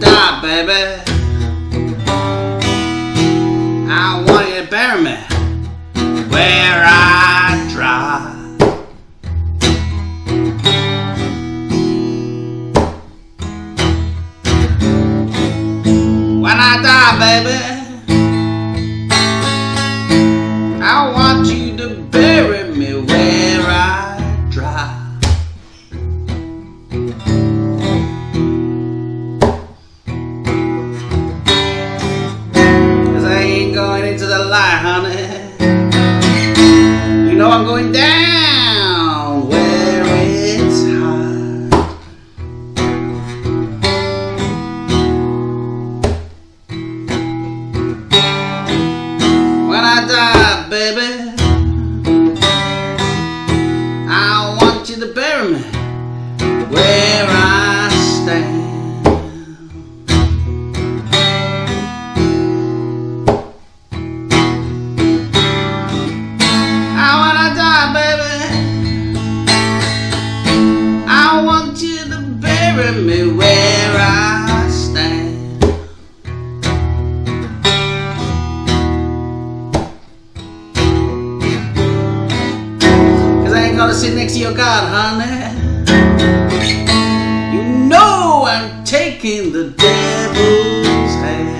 die, baby. I want you to bury me where I drive. When I die, baby, I want you to bury me where I drive. Cause I ain't going into the light, honey. You know I'm going down. Baby, I want you to bury me where I stand. I wanna die, baby. I want you to bury me where I stand. Gonna sit next to your God, honey. You know I'm taking the devil's hand.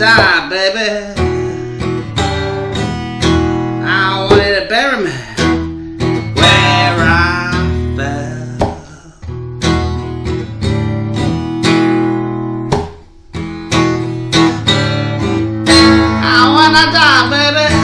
Die, baby. I want you to bury me where I fell. I wanna die, baby.